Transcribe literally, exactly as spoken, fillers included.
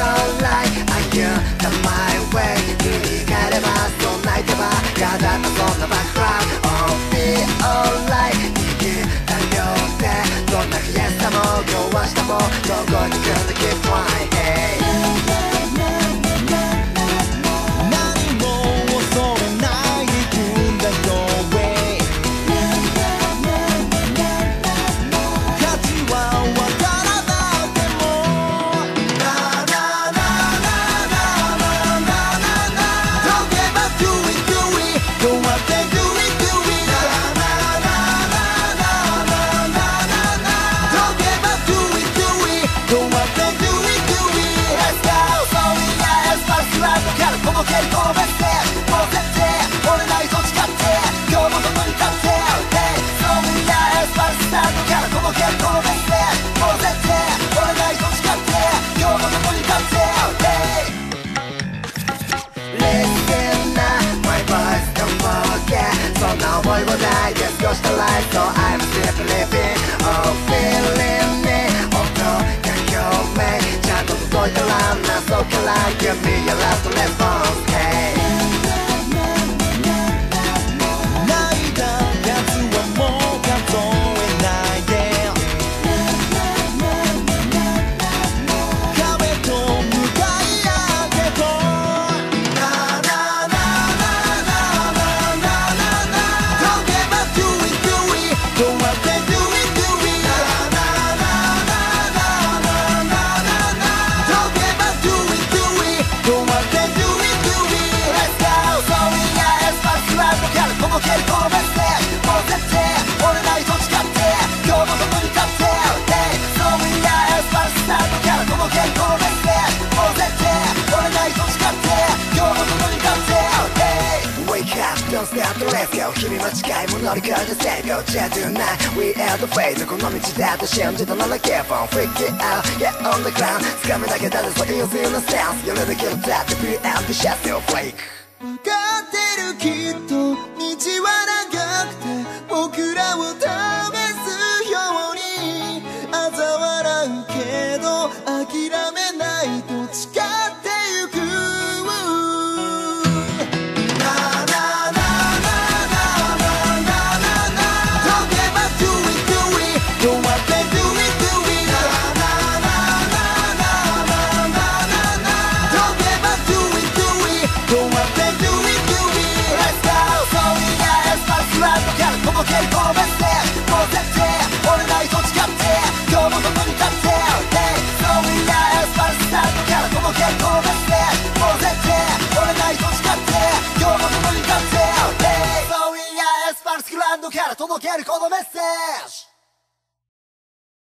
so like I get the my way 振り返ればそう泣いてばやだったそんなバックグラウンド Oh be alright 握った両手どんな悔しさも今日したもどこに行くんだ Keep trying、hey。So I'm still living, oh feeling me 音が共鳴ちゃんと届いたら謎から Give me your last response、hey。君は近いも乗り越えて正義を知ってるな We are the fate この道だと信じたなら Keep on freaking out Get on the ground 掴めなきゃだってそういう自由なスタンス揺れてきるだって Be ambitious you'll break 分かってるきっと道は長くて僕らを試すように嘲笑うけど諦めないと誓ってゆく届けるこのメッセージ